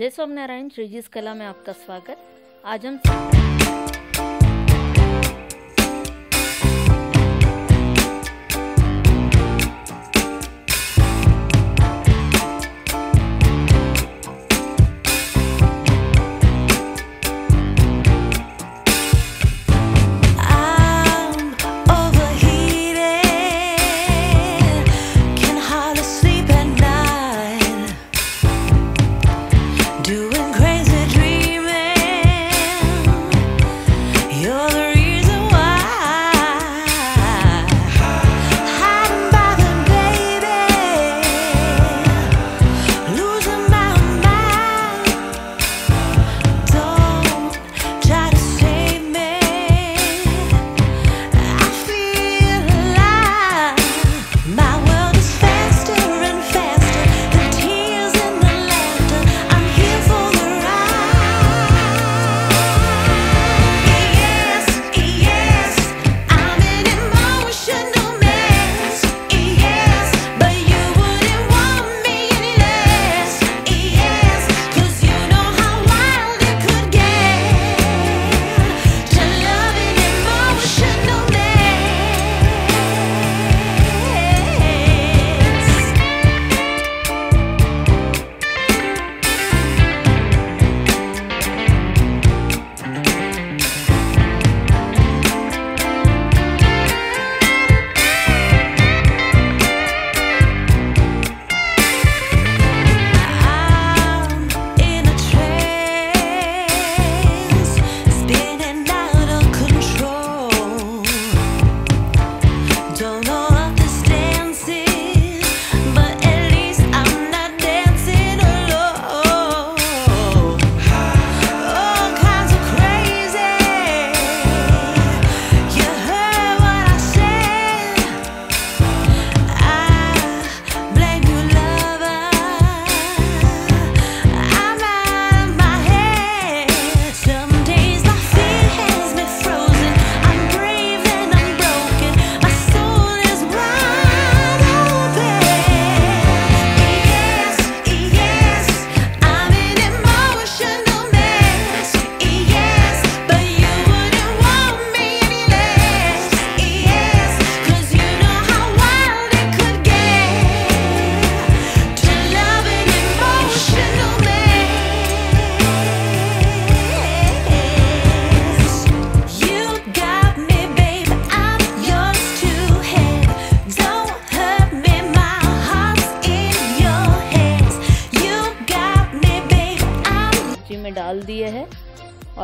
जय स्वामी नारायण, श्रीजीज कला में आपका स्वागत। आज हम डाल दिए हैं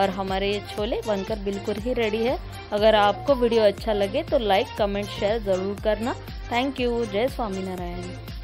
और हमारे ये छोले बनकर बिल्कुल ही रेडी है। अगर आपको वीडियो अच्छा लगे तो लाइक, कमेंट, शेयर जरूर करना। Thank you. जय स्वामीनारायण।